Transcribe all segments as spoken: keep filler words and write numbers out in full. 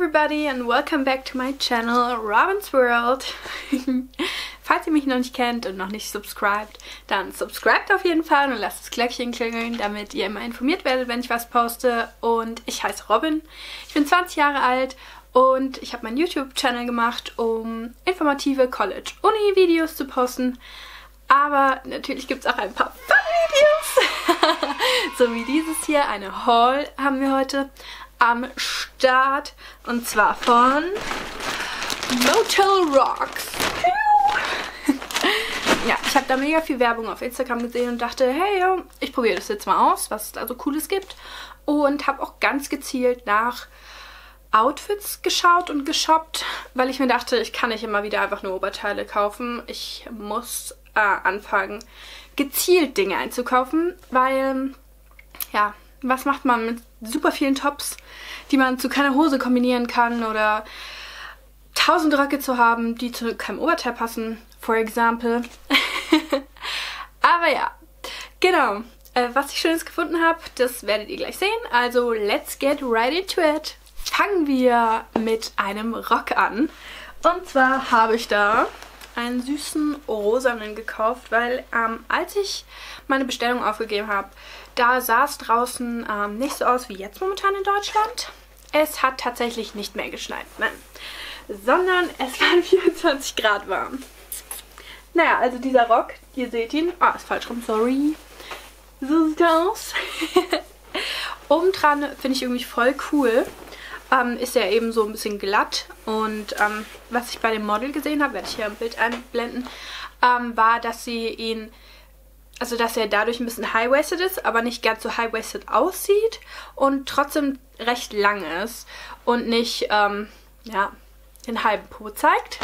everybody and welcome back to my channel Robins World. Falls ihr mich noch nicht kennt und noch nicht subscribed, dann subscribt auf jeden Fall und lasst das Glöckchen klingeln, damit ihr immer informiert werdet, wenn ich was poste. Und ich heiße Robin, ich bin zwanzig Jahre alt und ich habe meinen YouTube-Channel gemacht, um informative College-Uni-Videos zu posten. Aber natürlich gibt es auch ein paar Fun-Videos, so wie dieses hier. Eine Haul haben wir heute am Start und zwar von Motel Rocks. Ja, ich habe da mega viel Werbung auf Instagram gesehen und dachte, hey, ich probiere das jetzt mal aus, was es da so Cooles gibt. Und habe auch ganz gezielt nach Outfits geschaut und geshoppt, weil ich mir dachte, ich kann nicht immer wieder einfach nur Oberteile kaufen. Ich muss äh, anfangen, gezielt Dinge einzukaufen, weil, ja, was macht man mit super vielen Tops, die man zu keiner Hose kombinieren kann oder tausend Röcke zu haben, die zu keinem Oberteil passen, for example. Aber ja, genau. Äh, was ich Schönes gefunden habe, das werdet ihr gleich sehen. Also, let's get right into it. Fangen wir mit einem Rock an. Und zwar habe ich da einen süßen rosanen gekauft, weil ähm, als ich meine Bestellung aufgegeben habe, da sah es draußen ähm, nicht so aus wie jetzt momentan in Deutschland. Es hat tatsächlich nicht mehr geschneit, nein, sondern es waren vierundzwanzig Grad warm. Naja, also dieser Rock, ihr seht ihn. Ah, ist falsch rum, sorry. So sieht er aus. Obendran finde ich irgendwie voll cool. Ähm, ist ja eben so ein bisschen glatt und ähm, was ich bei dem Model gesehen habe, werde ich hier im Bild einblenden, ähm, war, dass sie ihn, also dass er dadurch ein bisschen high-waisted ist, aber nicht ganz so high-waisted aussieht und trotzdem recht lang ist und nicht, ähm, ja, den halben Po zeigt.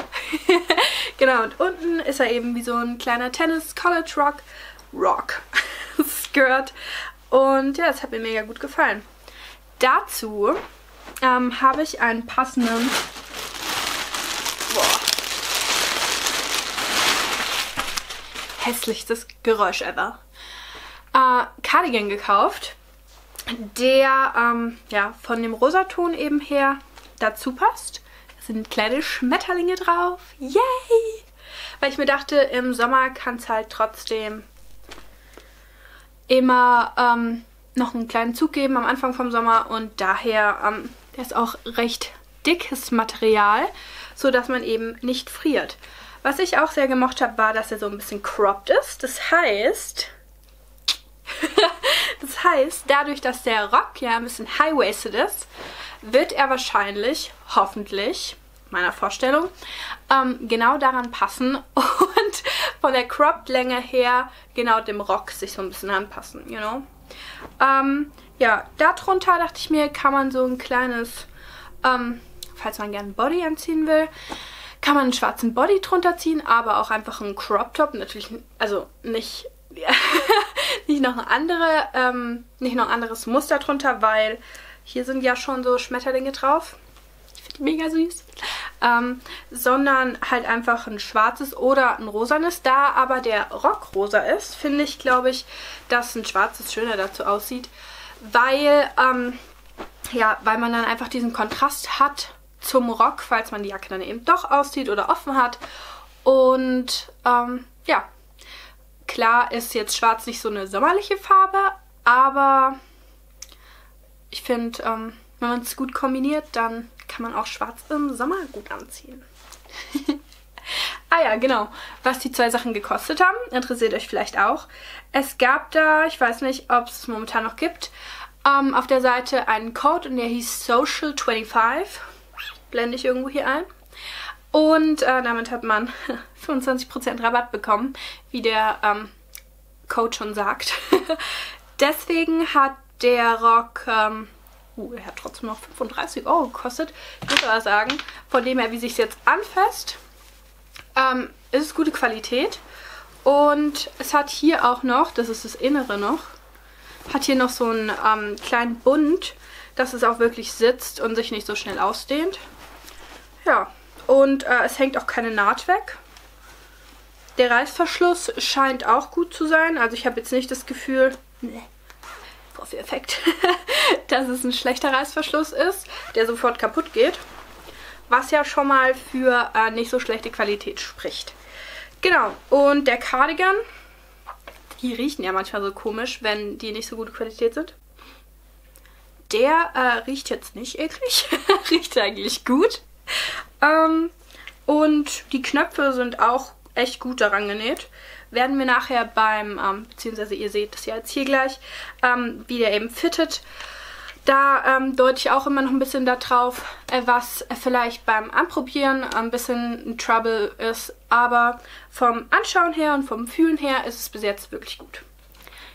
Genau, und unten ist er eben wie so ein kleiner Tennis-College-Rock-Rock-Skirt und ja, das hat mir mega gut gefallen. Dazu Ähm, habe ich einen passenden, boah, hässlichstes Geräusch ever, äh, Cardigan gekauft, der ähm, ja, von dem Rosaton eben her dazu passt. Da sind kleine Schmetterlinge drauf, yay! Weil ich mir dachte, im Sommer kann es halt trotzdem immer ähm, noch einen kleinen Zug geben am Anfang vom Sommer und daher... Ähm, Der ist auch recht dickes Material, sodass man eben nicht friert. Was ich auch sehr gemocht habe, war, dass er so ein bisschen cropped ist. Das heißt, das heißt, dadurch, dass der Rock ja ein bisschen high-waisted ist, wird er wahrscheinlich, hoffentlich, meiner Vorstellung, ähm, genau daran passen und von der Cropped-Länge her genau dem Rock sich so ein bisschen anpassen, you know? Ähm, ja, darunter dachte ich mir, kann man so ein kleines, ähm, falls man gerne einen Body anziehen will, kann man einen schwarzen Body drunter ziehen, aber auch einfach einen Crop Top, natürlich, also nicht, nicht noch ein andere, ähm, nicht noch ein anderes Muster drunter, weil hier sind ja schon so Schmetterlinge drauf. Ich finde die mega süß. Ähm, sondern halt einfach ein schwarzes oder ein rosanes. Da aber der Rock rosa ist, finde ich, glaube ich, dass ein schwarzes schöner dazu aussieht, weil, ähm, ja, weil man dann einfach diesen Kontrast hat zum Rock, falls man die Jacke dann eben doch auszieht oder offen hat. Und ähm, ja, klar ist jetzt schwarz nicht so eine sommerliche Farbe, aber ich finde, ähm, wenn man es gut kombiniert, dann kann man auch schwarz im Sommer gut anziehen. Ah ja, genau. Was die zwei Sachen gekostet haben, interessiert euch vielleicht auch. Es gab da, ich weiß nicht, ob es momentan noch gibt, ähm, auf der Seite einen Code und der hieß Social fünfundzwanzig. Blende ich irgendwo hier ein. Und äh, damit hat man fünfundzwanzig Prozent Rabatt bekommen, wie der ähm, Code schon sagt. Deswegen hat der Rock... Ähm, Uh, er hat trotzdem noch fünfunddreißig Euro gekostet. Ich muss aber sagen, von dem her, wie sich es jetzt anfasst, ähm, ist es gute Qualität. Und es hat hier auch noch, das ist das Innere noch, hat hier noch so einen ähm, kleinen Bund, dass es auch wirklich sitzt und sich nicht so schnell ausdehnt. Ja, und äh, es hängt auch keine Naht weg. Der Reißverschluss scheint auch gut zu sein. Also ich habe jetzt nicht das Gefühl... Boah, Aufführeffekt, dass es ein schlechter Reißverschluss ist, der sofort kaputt geht. Was ja schon mal für äh, nicht so schlechte Qualität spricht. Genau, und der Cardigan, die riechen ja manchmal so komisch, wenn die nicht so gute Qualität sind. Der äh, riecht jetzt nicht eklig, riecht eigentlich gut. Ähm, und die Knöpfe sind auch echt gut daran genäht. Werden wir nachher beim, ähm, beziehungsweise ihr seht das ja jetzt hier gleich, ähm, wie der eben fittet. Da ähm, deute ich auch immer noch ein bisschen darauf, äh, was vielleicht beim Anprobieren ein bisschen ein Trouble ist. Aber vom Anschauen her und vom Fühlen her ist es bis jetzt wirklich gut.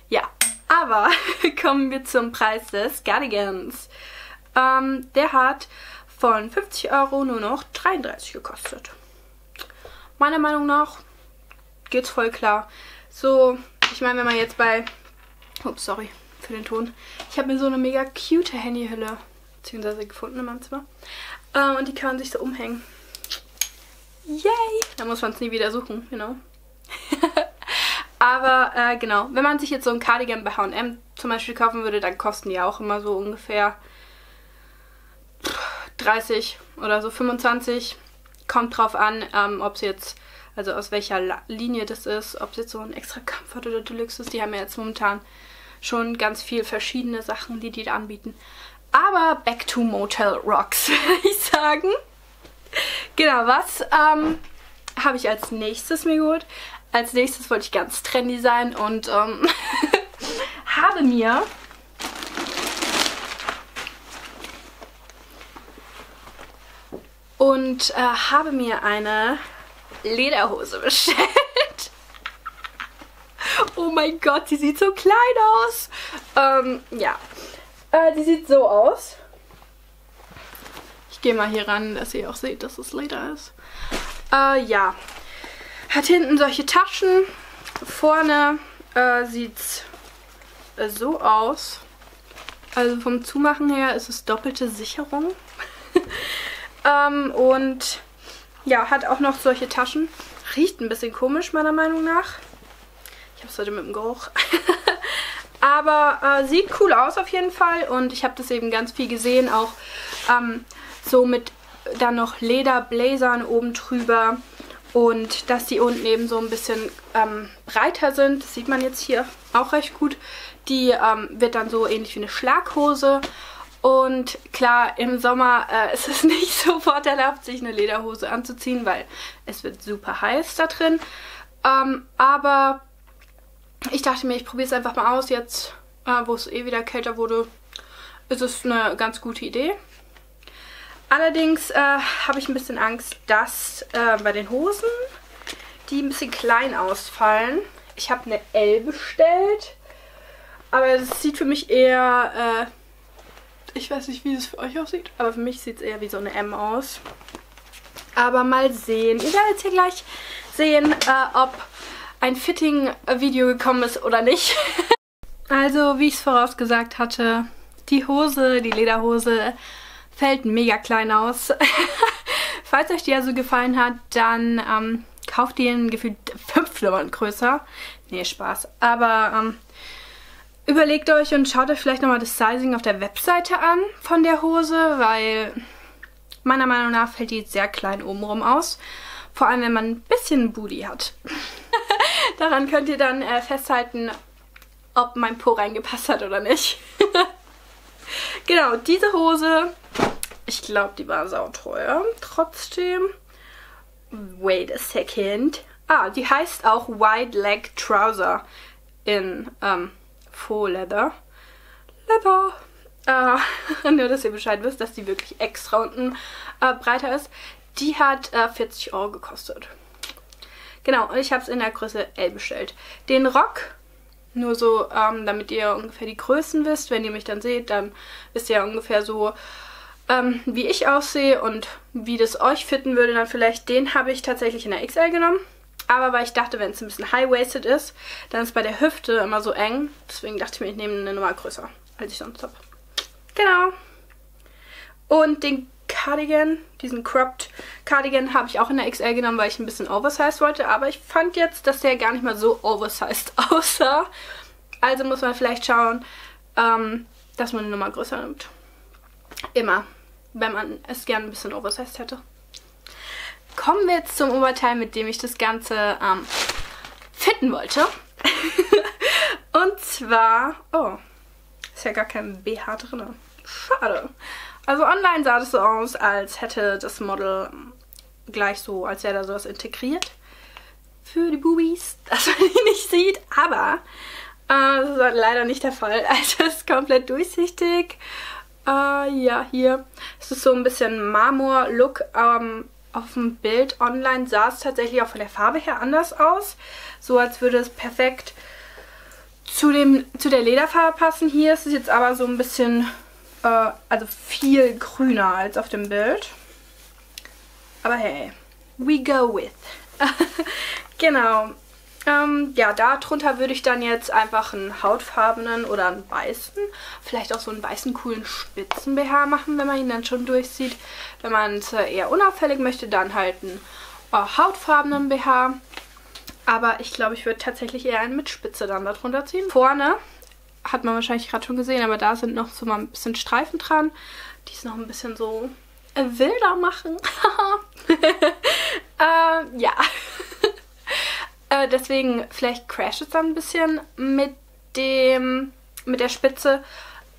Ja, aber kommen wir zum Preis des Cardigans. Ähm, der hat von fünfzig Euro nur noch dreiunddreißig gekostet. Meiner Meinung nach geht's voll klar. So, ich meine, wenn man jetzt bei... Ups, sorry für den Ton. Ich habe mir so eine mega cute Handyhülle beziehungsweise gefunden in meinem Zimmer. Äh, und die kann man sich so umhängen. Yay! Da muss man es nie wieder suchen, genau. Aber äh, genau, wenn man sich jetzt so ein Cardigan bei H und M zum Beispiel kaufen würde, dann kosten die auch immer so ungefähr dreißig oder so fünfundzwanzig. Kommt drauf an, ähm, ob es jetzt... Also aus welcher Linie das ist, ob es jetzt so ein extra Comfort oder Deluxe ist. Die haben ja jetzt momentan schon ganz viel verschiedene Sachen, die die da anbieten. Aber back to Motel Rocks, würde ich sagen. Genau, was ähm, habe ich als nächstes mir geholt? Als nächstes wollte ich ganz trendy sein und ähm, habe mir und äh, habe mir eine Lederhose bestellt. Oh mein Gott, die sieht so klein aus. Ähm, ja. Äh, die sieht so aus. Ich gehe mal hier ran, dass ihr auch seht, dass es Leder ist. Äh, ja. Hat hinten solche Taschen. Vorne äh, sieht es so aus. Also vom Zumachen her ist es doppelte Sicherung. ähm, und... Ja, hat auch noch solche Taschen. Riecht ein bisschen komisch, meiner Meinung nach. Ich habe es heute mit dem Geruch. Aber äh, sieht cool aus auf jeden Fall. Und ich habe das eben ganz viel gesehen. Auch ähm, so mit dann noch Lederblazern oben drüber. Und dass die unten eben so ein bisschen ähm, breiter sind. Das sieht man jetzt hier auch recht gut. Die ähm, wird dann so ähnlich wie eine Schlaghose. Und klar, im Sommer äh, ist es nicht so vorteilhaft, sich eine Lederhose anzuziehen, weil es wird super heiß da drin. Ähm, aber ich dachte mir, ich probiere es einfach mal aus. Jetzt, äh, wo es eh wieder kälter wurde, ist es eine ganz gute Idee. Allerdings äh, habe ich ein bisschen Angst, dass äh, bei den Hosen die ein bisschen klein ausfallen. Ich habe eine L bestellt, aber es sieht für mich eher... Äh, Ich weiß nicht, wie es für euch aussieht, aber für mich sieht es eher wie so eine M aus. Aber mal sehen. Ihr werdet hier gleich sehen, äh, ob ein Fitting-Video gekommen ist oder nicht. Also, wie ich es vorausgesagt hatte, die Hose, die Lederhose, fällt mega klein aus. Falls euch die also gefallen hat, dann ähm, kauft ihr in gefühlt fünf Nummern größer. Nee, Spaß. Aber... Ähm, Überlegt euch und schaut euch vielleicht nochmal das Sizing auf der Webseite an von der Hose, weil meiner Meinung nach fällt die sehr klein obenrum aus. Vor allem, wenn man ein bisschen Booty hat. Daran könnt ihr dann äh, festhalten, ob mein Po reingepasst hat oder nicht. Genau, diese Hose, ich glaube, die war sauteuer. Trotzdem, wait a second. Ah, die heißt auch Wide Leg Trouser in... Ähm, Faux Leather. Leather. Äh, nur, dass ihr Bescheid wisst, dass die wirklich extra unten äh, breiter ist. Die hat äh, vierzig Euro gekostet. Genau, und ich habe es in der Größe L bestellt. Den Rock, nur so, ähm, damit ihr ungefähr die Größen wisst. Wenn ihr mich dann seht, dann wisst ihr ja ungefähr so, ähm, wie ich aussehe und wie das euch fitten würde. Dann vielleicht den habe ich tatsächlich in der X L genommen. Aber weil ich dachte, wenn es ein bisschen high-waisted ist, dann ist bei der Hüfte immer so eng. Deswegen dachte ich mir, ich nehme eine Nummer größer, als ich sonst habe. Genau. Und den Cardigan, diesen cropped Cardigan, habe ich auch in der X L genommen, weil ich ein bisschen oversized wollte. Aber ich fand jetzt, dass der gar nicht mal so oversized aussah. Also muss man vielleicht schauen, ähm, dass man eine Nummer größer nimmt. Immer, wenn man es gerne ein bisschen oversized hätte. Kommen wir jetzt zum Oberteil, mit dem ich das Ganze ähm, fitten wollte. Und zwar, oh, ist ja gar kein B H drin. Schade. Also online sah das so aus, als hätte das Model gleich so, als wäre da sowas integriert. Für die Boobies, dass man die nicht sieht. Aber äh, das ist leider nicht der Fall. Also es ist komplett durchsichtig. Äh, ja, hier. Es ist so ein bisschen Marmor-Look. Ähm, auf dem Bild online sah es tatsächlich auch von der Farbe her anders aus. So als würde es perfekt zu, dem, zu der Lederfarbe passen. Hier ist es jetzt aber so ein bisschen, äh, also viel grüner als auf dem Bild. Aber hey, we go with. Genau. Ähm, ja, darunter würde ich dann jetzt einfach einen hautfarbenen oder einen weißen, vielleicht auch so einen weißen coolen Spitzen-B H machen, wenn man ihn dann schon durchsieht. Wenn man es eher unauffällig möchte, dann halt einen äh, hautfarbenen B H. Aber ich glaube, ich würde tatsächlich eher einen mit Spitze dann darunter ziehen. Vorne hat man wahrscheinlich gerade schon gesehen, aber da sind noch so mal ein bisschen Streifen dran, die es noch ein bisschen so äh, wilder machen. äh, ja. Deswegen, vielleicht crasht es dann ein bisschen mit, dem, mit der Spitze.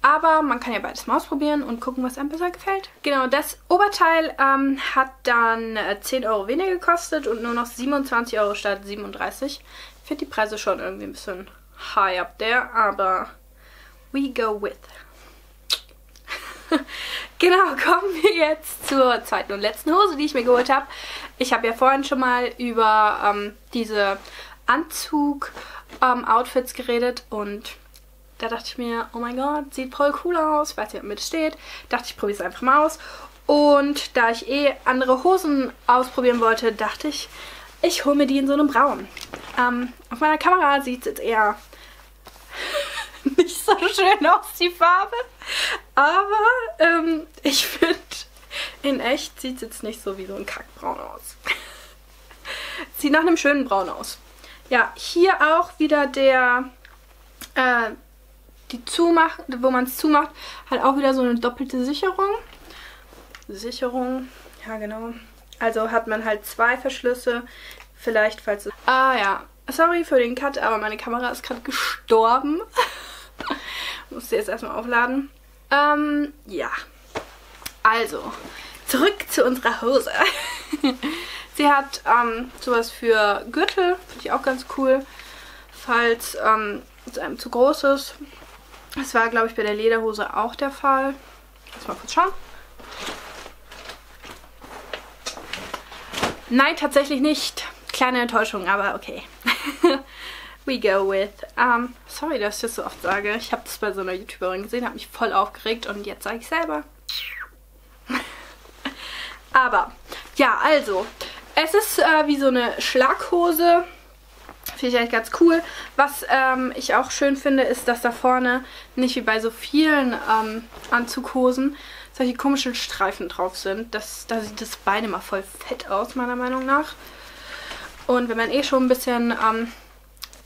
Aber man kann ja beides mal ausprobieren und gucken, was einem besser gefällt. Genau, das Oberteil ähm, hat dann zehn Euro weniger gekostet und nur noch siebenundzwanzig Euro statt siebenunddreißig. Ich finde die Preise schon irgendwie ein bisschen high up there, aber we go with. Genau, kommen wir jetzt zur zweiten und letzten Hose, die ich mir geholt habe. Ich habe ja vorhin schon mal über ähm, diese Anzug-Outfits ähm, geredet und da dachte ich mir, oh mein Gott, sieht voll cool aus, weiß nicht, ob mir das steht. Dachte ich, probiere es einfach mal aus. Und da ich eh andere Hosen ausprobieren wollte, dachte ich, ich hole mir die in so einem Braun. Ähm, auf meiner Kamera sieht es jetzt eher nicht so schön aus, die Farbe. Aber ähm, ich finde, in echt sieht es jetzt nicht so wie so ein Kackbraun aus. Sieht nach einem schönen Braun aus. Ja, hier auch wieder der, äh, die Zumach, wo man es zumacht, hat auch wieder so eine doppelte Sicherung. Sicherung, ja genau. Also hat man halt zwei Verschlüsse, vielleicht falls es... Ah ja, sorry für den Cut, aber meine Kamera ist gerade gestorben. Muss sie jetzt erstmal aufladen. Ähm, ja. Also, zurück zu unserer Hose. Sie hat ähm, sowas für Gürtel, finde ich auch ganz cool, falls ähm, es einem zu groß ist. Das war, glaube ich, bei der Lederhose auch der Fall. Lass mal kurz schauen. Nein, tatsächlich nicht. Kleine Enttäuschung, aber okay. We go with. Um, sorry, dass ich das so oft sage. Ich habe das bei so einer YouTuberin gesehen, habe mich voll aufgeregt und jetzt sage ich selber. Aber, ja, also, es ist äh, wie so eine Schlaghose. Finde ich eigentlich ganz cool. Was ähm, ich auch schön finde, ist, dass da vorne nicht wie bei so vielen ähm, Anzughosen solche komischen Streifen drauf sind. Das, da sieht das Bein immer voll fett aus, meiner Meinung nach. Und wenn man eh schon ein bisschen... Ähm,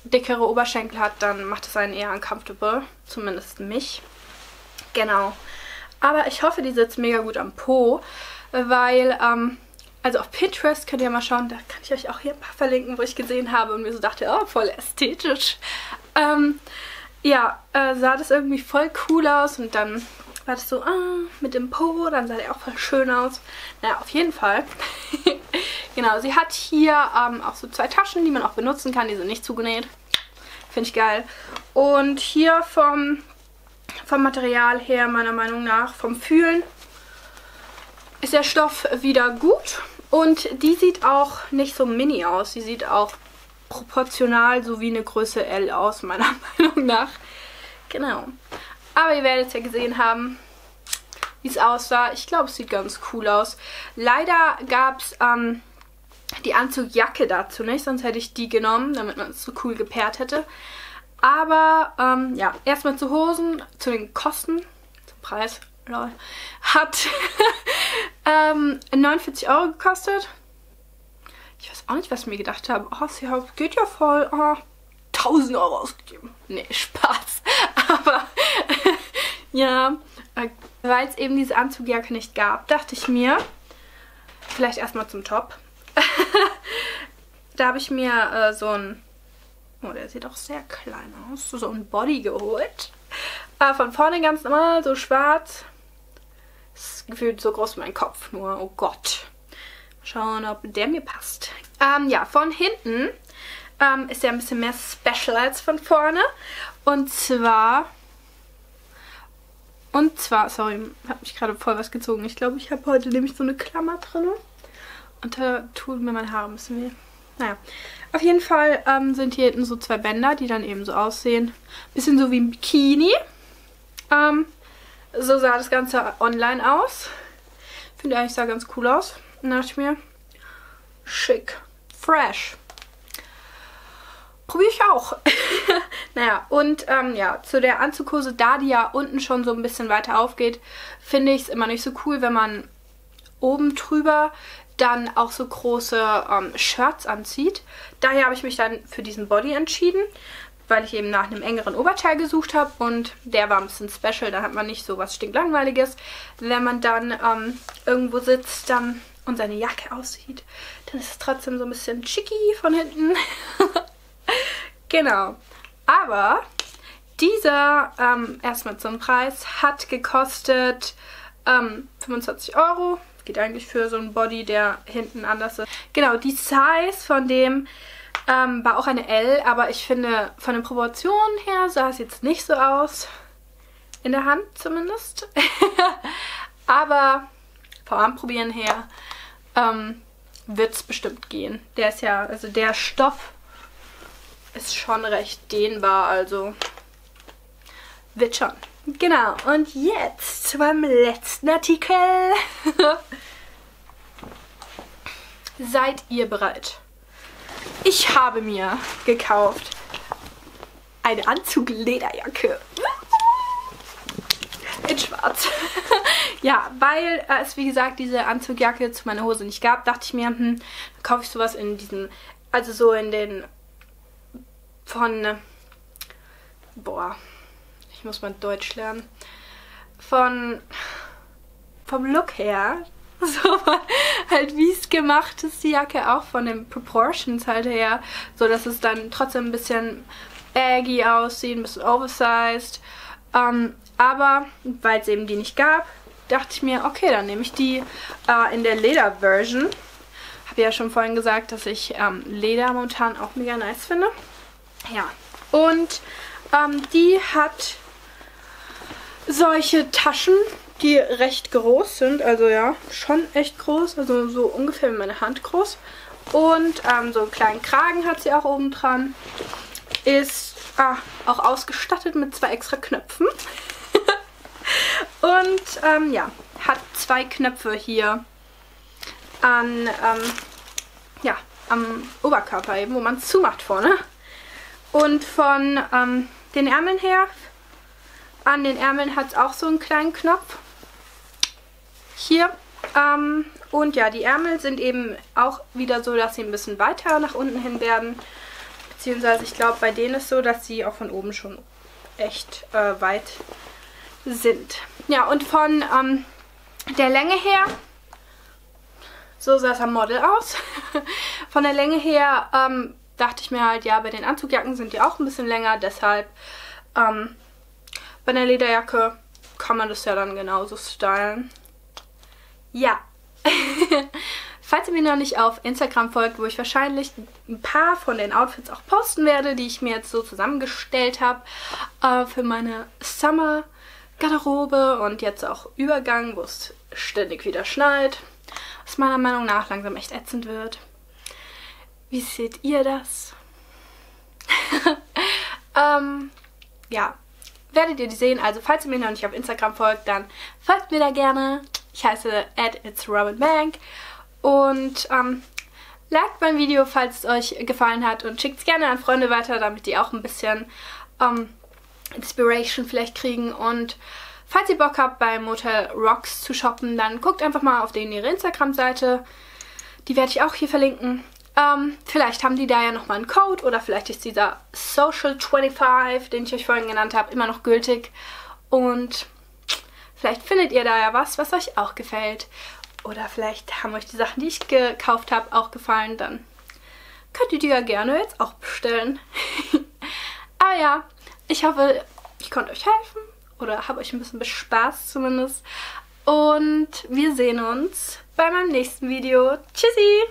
dickere Oberschenkel hat, dann macht es einen eher uncomfortable. Zumindest mich. Genau. Aber ich hoffe, die sitzt mega gut am Po, weil, ähm, also auf Pinterest könnt ihr mal schauen, da kann ich euch auch hier ein paar verlinken, wo ich gesehen habe und mir so dachte, oh, voll ästhetisch. Ähm, ja, äh, sah das irgendwie voll cool aus und dann war das so, ah, mit dem Po, dann sah der auch voll schön aus. Naja, auf jeden Fall. Genau, sie hat hier ähm, auch so zwei Taschen, die man auch benutzen kann. Die sind nicht zugenäht. Finde ich geil. Und hier vom, vom Material her, meiner Meinung nach, vom Fühlen, ist der Stoff wieder gut. Und die sieht auch nicht so mini aus. Die sieht auch proportional so wie eine Größe L aus, meiner Meinung nach. Genau. Aber ihr werdet es ja gesehen haben, wie es aussah. Ich glaube, es sieht ganz cool aus. Leider gab es ähm, die Anzugjacke dazu nicht, sonst hätte ich die genommen, damit man es so cool gepaart hätte. Aber ähm, ja, erstmal zu Hosen, zu den Kosten, zum Preis, lol, hat ähm, neunundvierzig Euro gekostet. Ich weiß auch nicht, was ich mir gedacht habe. Oh, sie geht ja voll. Oh, tausend Euro ausgegeben. Nee, Spaß. Aber Ja, weil es eben diese Anzugjacke nicht gab, dachte ich mir, vielleicht erstmal zum Top. Da habe ich mir äh, so ein, oh, der sieht auch sehr klein aus, so ein Body geholt. Äh, von vorne ganz normal, so schwarz. Ist gefühlt so groß wie mein Kopf, nur, oh Gott. Schauen, ob der mir passt. Ähm, ja, von hinten ähm, ist ja ein bisschen mehr special als von vorne. Und zwar... Und zwar, sorry, habe mich gerade voll was gezogen. Ich glaube, ich habe heute nämlich so eine Klammer drin. Und da tut mir mein Haar ein bisschen weh. Naja, auf jeden Fall ähm, sind hier hinten so zwei Bänder, die dann eben so aussehen. Bisschen so wie ein Bikini. Ähm, so sah das Ganze online aus. Finde eigentlich, sah ganz cool aus. Und dachte ich mir, schick, fresh. Probiere ich auch. Naja, und ähm, ja, zu der Anzughose, da die ja unten schon so ein bisschen weiter aufgeht, finde ich es immer nicht so cool, wenn man oben drüber dann auch so große ähm, Shirts anzieht. Daher habe ich mich dann für diesen Body entschieden, weil ich eben nach einem engeren Oberteil gesucht habe und der war ein bisschen special, dann hat man nicht so was stinklangweiliges. Wenn man dann ähm, irgendwo sitzt, dann und seine Jacke aussieht, dann ist es trotzdem so ein bisschen chicky von hinten. Genau. Aber dieser, ähm, erstmal zum Preis, hat gekostet ähm, fünfundzwanzig Euro. Geht eigentlich für so einen Body, der hinten anders ist. Genau, die Size von dem ähm, war auch eine L, aber ich finde, von den Proportionen her sah es jetzt nicht so aus. In der Hand zumindest. Aber... Vom Anprobieren her ähm, wird es bestimmt gehen. Der ist ja, also der Stoff ist schon recht dehnbar, also wird schon. Genau, und jetzt zu meinem letzten Artikel. Seid ihr bereit? Ich habe mir gekauft eine Anzug-Lederjacke. In schwarz. Ja, weil äh, es wie gesagt diese Anzugjacke zu meiner Hose nicht gab, dachte ich mir, hm, kaufe ich sowas in diesen, also so in den von, boah, ich muss mal Deutsch lernen, von, vom Look her, so halt wie es gemacht ist, die Jacke auch von den Proportions halt her, so dass es dann trotzdem ein bisschen baggy aussieht, ein bisschen oversized, ähm, aber weil es eben die nicht gab, dachte ich mir, okay, dann nehme ich die äh, in der Leder-Version. Habe ja schon vorhin gesagt, dass ich ähm, Leder momentan auch mega nice finde. Ja, und ähm, die hat solche Taschen, die recht groß sind. Also ja, schon echt groß, also so ungefähr wie meine Hand groß. Und ähm, so einen kleinen Kragen hat sie auch oben dran. Ist ah, auch ausgestattet mit zwei extra Knöpfen. Und ähm, ja, hat zwei Knöpfe hier an, ähm, ja, am Oberkörper eben, wo man es zumacht vorne. Und von ähm, den Ärmeln her, an den Ärmeln hat es auch so einen kleinen Knopf. Hier. Ähm, und ja, die Ärmel sind eben auch wieder so, dass sie ein bisschen weiter nach unten hin werden. Beziehungsweise ich glaube, bei denen ist so, dass sie auch von oben schon echt äh, weit sind. Ja, und von ähm, der Länge her, so sah es am Model aus, von der Länge her ähm, dachte ich mir halt, ja, bei den Anzugjacken sind die auch ein bisschen länger, deshalb ähm, bei der Lederjacke kann man das ja dann genauso stylen. Ja, falls ihr mir noch nicht auf Instagram folgt, wo ich wahrscheinlich ein paar von den Outfits auch posten werde, die ich mir jetzt so zusammengestellt habe äh, für meine Summer Garderobe und jetzt auch Übergang, wo es ständig wieder schneit, was meiner Meinung nach langsam echt ätzend wird. Wie seht ihr das? ähm, ja, werdet ihr die sehen. Also falls ihr mir noch nicht auf Instagram folgt, dann folgt mir da gerne. Ich heiße at itsrobinbank und ähm, liked mein Video, falls es euch gefallen hat und schickt es gerne an Freunde weiter, damit die auch ein bisschen... Ähm, Inspiration vielleicht kriegen. Und falls ihr Bock habt, bei Motel Rocks zu shoppen, dann guckt einfach mal auf denen ihre Instagram-Seite. Die werde ich auch hier verlinken. Ähm, vielleicht haben die da ja nochmal einen Code oder vielleicht ist dieser Social fünfundzwanzig, den ich euch vorhin genannt habe, immer noch gültig. Und Vielleicht findet ihr da ja was, was euch auch gefällt. Oder vielleicht haben euch die Sachen, die ich gekauft habe, auch gefallen. Dann könnt ihr die ja gerne jetzt auch bestellen. Aber ja, ich hoffe, ich konnte euch helfen. Oder habe euch ein bisschen bespaßt zumindest. Und wir sehen uns bei meinem nächsten Video. Tschüssi!